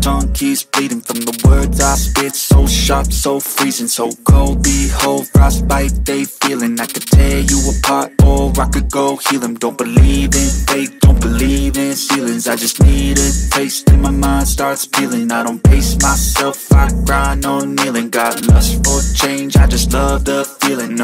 tongue keeps bleeding from the words I spit, so sharp, so freezing, so cold, behold, frostbite they feeling. I could tear you apart or I could go heal them. Don't believe in fate, don't believe in ceilings. I just need a taste and my mind starts peeling. I don't pace myself, I grind on kneeling. Got lust for change, I just love the feeling.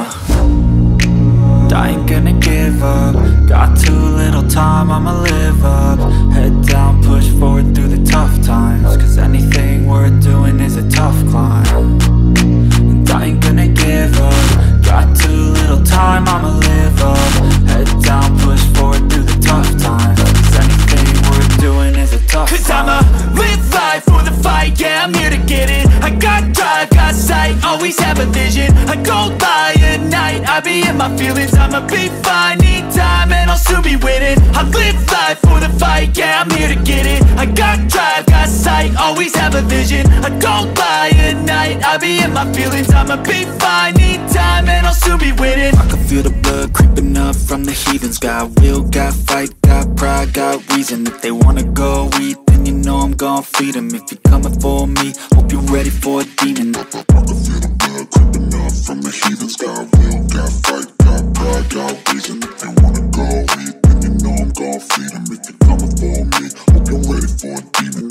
I ain't gonna give up, got too little time, I'ma live up. Head down, push forward through the tough times, cause anything worth doing is a tough climb. And I ain't gonna give up, got too little time, I'ma live up. Head down, push forward through the tough times, cause anything worth doing is a tough climb. Cause I'ma live life for the fight, yeah, I'm here to get it. I got drive, got sight, always have a vision. I go by at night, I be in my feelings. I'ma be fine, need time, and I'll soon be winning. I live life for the fight, yeah, I'm here to get it. I got drive, got sight, always have a vision. I go by at night, I be in my feelings. I'ma be fine, need time, and I'll soon be winning. I can feel the blood creeping up from the heathens. Got will, got fight, got pride, got reason. If they wanna go eat, then you know I'm gon' feed them. If you're coming for me, hope you're ready for a demon. I can feel the blood creeping up from the heathens. Got will, got fight, got pride, got reason. If you wanna go eat, then you know I'm gon' feed them. If you're coming for me, hope you're ready for a demon.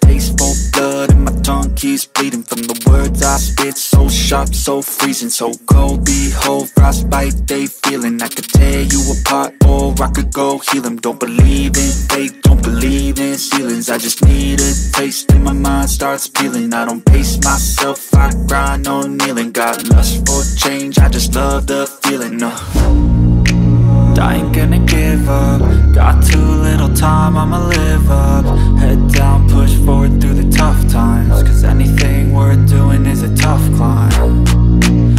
taste for blood and my tongue keeps bleeding from the words I spit, so sharp, so freezing, so cold, behold, frostbite they feeling. I could tear you apart or I could go heal them. Don't believe in fate, don't believe in ceilings. I just need a taste and my mind starts peeling. I don't pace myself, I grind on kneeling. Got lust for change, I just love the feeling. I ain't gonna give up, got too little time, I'ma live up. Head down, push forward through the tough times, cause anything worth doing is a tough climb.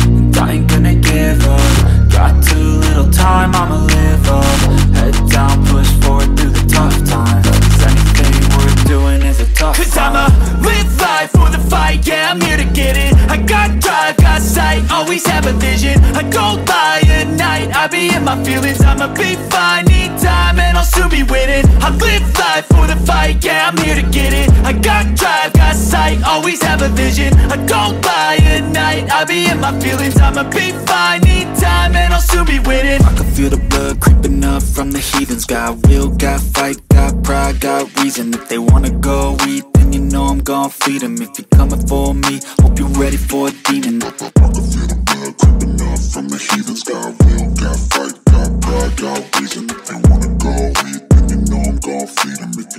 And I ain't gonna give up, got too little time, I'ma live up. Head down, push forward through the tough times, cause anything worth doing is a tough climb. Cause I'ma live life for the fight, yeah, I'm here to get it. I got drive, got sight, always have a vision. I go by at night, I be in my feelings. I'ma be fine, need time, and I'll soon be winning. I live life for the fight, yeah, I'm here to get it. I got drive, got sight, always have a vision. I go by at night, I be in my feelings. I'ma be fine, need time, and I'll soon be winning. I can feel the blood creeping up from the heathens. Got will, got fight, got pride, got reason. If they wanna go eat, then you know I'm gon' feed them. If you're coming for me, hope you're ready for a demon. I can feel the blood creeping up from the heathens. Got will, got fight, got pride, got reason. If you wanna go eat, then you know I'm gon' feed them.